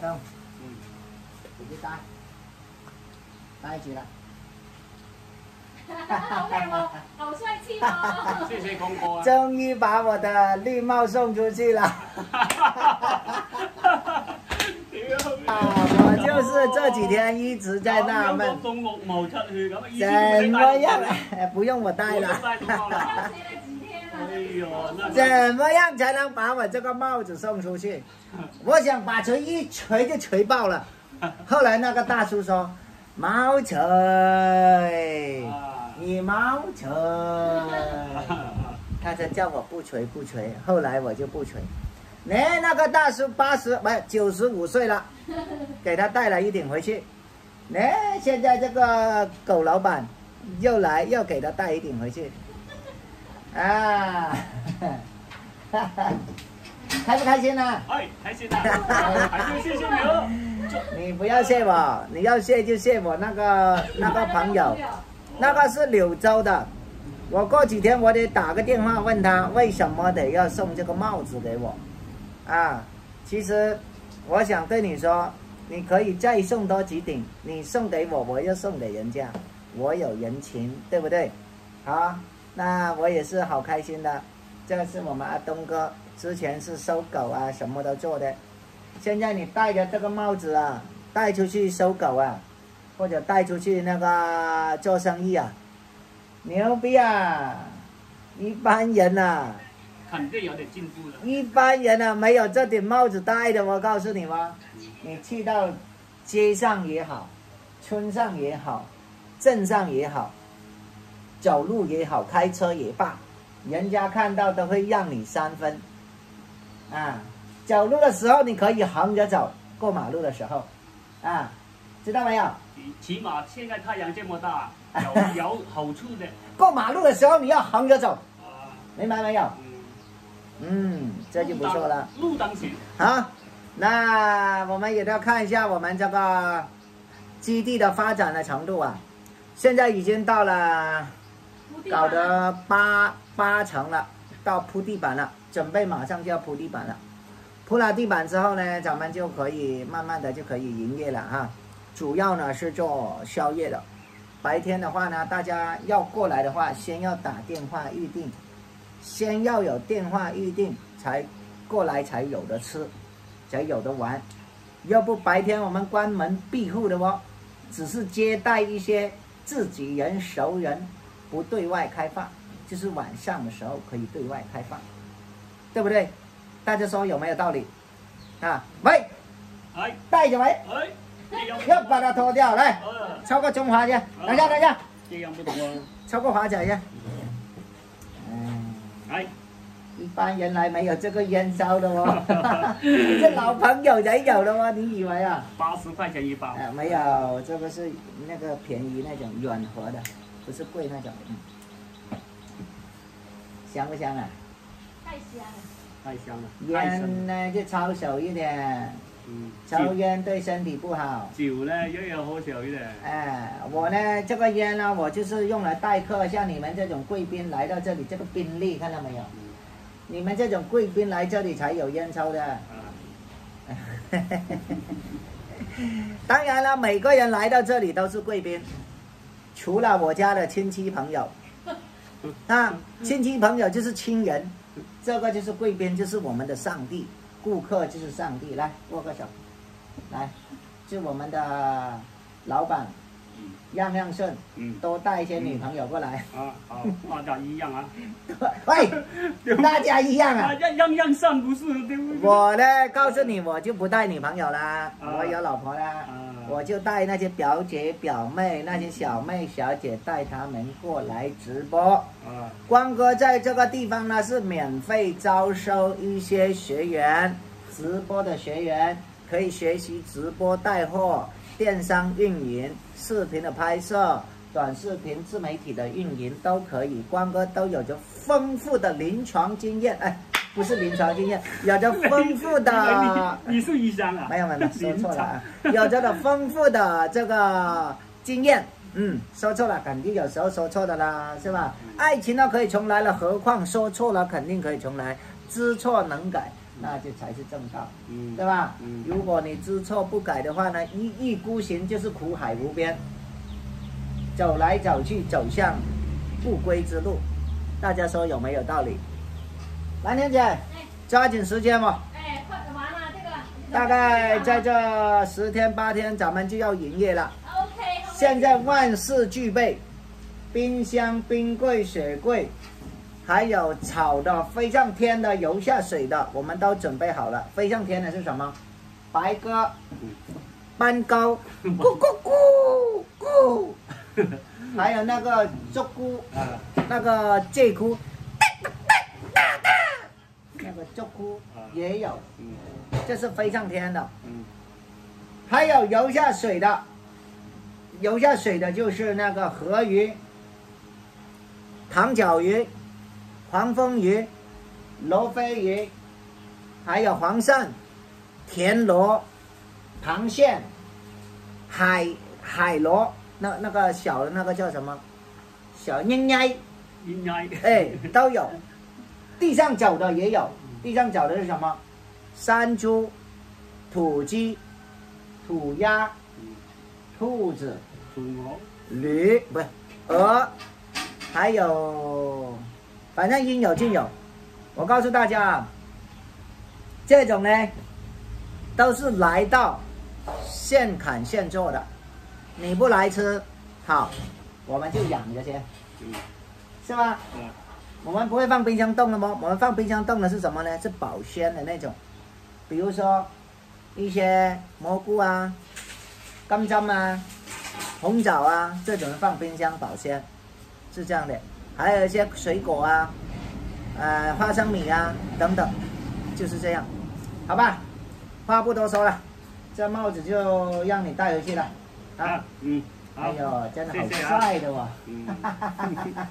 không? Ừ. Thì cái tay. Tay chị là. Trông như bà của ta đi mau xong chú chị là. 我就是这几天一直在纳闷，怎么样？不用我戴了。怎么样才能把我这个帽子送出去？我想把锤一锤就锤爆了。后来那个大叔说：“毛锤，你毛锤。”他就叫我不锤不锤，后来我就不锤。 哎，那个大叔95岁了，给他带了一顶回去。哎，现在这个狗老板又来，又给他带一顶回去。啊，哈哈，开不开心啊？哎，开心啊！谢谢你。你不要谢我，你要谢就谢我那个朋友，那个是柳州的。 我过几天我得打个电话问他为什么得要送这个帽子给我，啊，其实我想对你说，你可以再送多几顶，你送给我，我又送给人家，我有人情，对不对？好，那我也是好开心的。这是我们阿东哥，之前是收狗啊，什么都做的，现在你戴着这个帽子啊，带出去收狗啊，或者带出去那个做生意啊。 牛逼啊！一般人啊，肯定有点进步了。一般人啊，没有这顶帽子戴的，我告诉你吗？你去到街上也好，村上也好，镇上也好，走路也好，开车也罢，人家看到都会让你三分。啊，走路的时候你可以横着走，过马路的时候，啊，知道没有？ 起码现在太阳这么大，有好处的。过马路的时候你要横着走，明白没有？嗯，这就不错了。路灯行。好，那我们也要看一下我们这个基地的发展的程度啊。现在已经到了搞得八成了，到铺地板了，准备马上就要铺地板了。铺了地板之后呢，咱们就可以慢慢的就可以营业了哈。 主要呢是做宵夜的，白天的话呢，大家要过来的话，先要打电话预定，先要有电话预定才过来才有的吃，才有的玩，要不白天我们关门闭户的哦，只是接待一些自己人、熟人，不对外开放，就是晚上的时候可以对外开放，对不对？大家说有没有道理？啊，喂，哎，带着喂，哎。 要把它脱掉来，抽个中华去。等一下，这样不懂啊。抽个华仔去。嗯，哎，一般人来没有这个烟烧的哦，这老朋友才有的哦，你以为啊？80块钱一包。啊，没有，这个是那个便宜那种软和的，不是贵那种。香不香啊？太香了。太香了。烟呢就抄手一点。 抽烟对身体不好。酒呢，又要喝酒一点。哎，我呢，这个烟呢，我就是用来待客，像你们这种贵宾来到这里，这个宾利看到没有？你们这种贵宾来这里才有烟抽的。当然了，每个人来到这里都是贵宾，除了我家的亲戚朋友。啊，亲戚朋友就是亲人，这个就是贵宾，就是我们的上帝。 顾客就是上帝，来握个手，来，是我们的老板，样样顺，多带一些女朋友过来。啊，好，大家一样啊。喂，大家一样啊。样样上不是对不对？我呢，告诉你，我就不带女朋友啦，我有老婆啦，我就带那些表姐表妹、那些小妹小姐，带他们过来直播。 光哥在这个地方呢是免费招收一些学员，直播的学员可以学习直播带货、电商运营、视频的拍摄、短视频自媒体的运营都可以。光哥都有着丰富的临床经验，哎，不是临床经验，有着丰富的，你是医生啊？没有，说错了啊，有着的丰富的这个经验。 嗯，说错了，肯定有时候说错的啦，是吧？爱情呢可以重来了，何况说错了肯定可以重来，知错能改。那就才是正道，对吧？如果你知错不改的话呢，一意孤行就是苦海无边，走来走去走向不归之路。大家说有没有道理？蓝天姐，抓紧时间嘛！哎，快完了这个。大概在这10天8天，咱们就要营业了。OK。现在万事俱备，冰箱、冰柜、雪柜。 还有炒的、飞上天的、游下水的，我们都准备好了。飞上天的是什么？白鸽、斑鸠，咕咕咕咕，还有那个鹧鸪，那个鹧鸪，那个鹧鸪也有，这是飞上天的。还有游下水的，游下水的就是那个河鱼、塘角鱼。 黄蜂鱼、罗非鱼，还有黄鳝、田螺、螃蟹、海螺，那个小的那个叫什么？小鹰鳙，鹰鳙，哎，都有。地上走的也有，地上走的是什么？山猪、土鸡、土鸭、兔子、驴，不是鹅，还有。 反正应有尽有，我告诉大家啊，这种呢都是来到现砍现做的，你不来吃，好，我们就养着先，是吧？我们不会放冰箱冻的吗？我们放冰箱冻的是什么呢？是保鲜的那种，比如说一些蘑菇啊、金针啊、红枣啊这种放冰箱保鲜，是这样的。 还有一些水果啊，花生米啊等等，就是这样，好吧，话不多说了，这帽子就让你带回去了啊，哎呦，真的好帅的哇、哦，